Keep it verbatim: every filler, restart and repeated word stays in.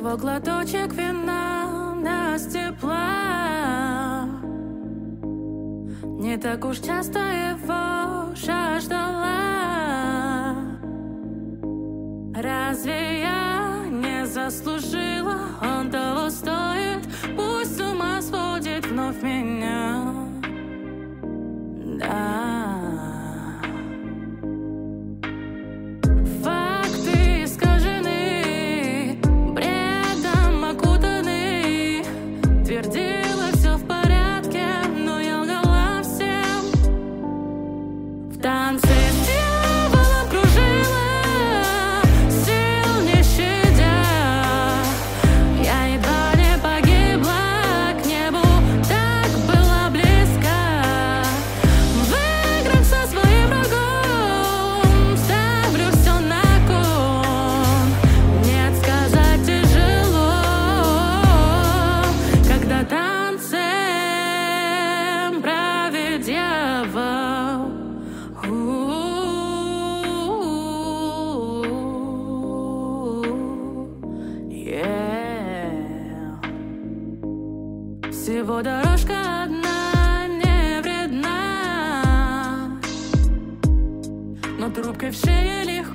его глоточек вина нас тепла. Не так уж часто его жаждала. Разве я не заслужила? Он того стоит, пусть с ума сводит вновь меня. Да. Всего дорожка одна не вредна, но трубкой в шее легко.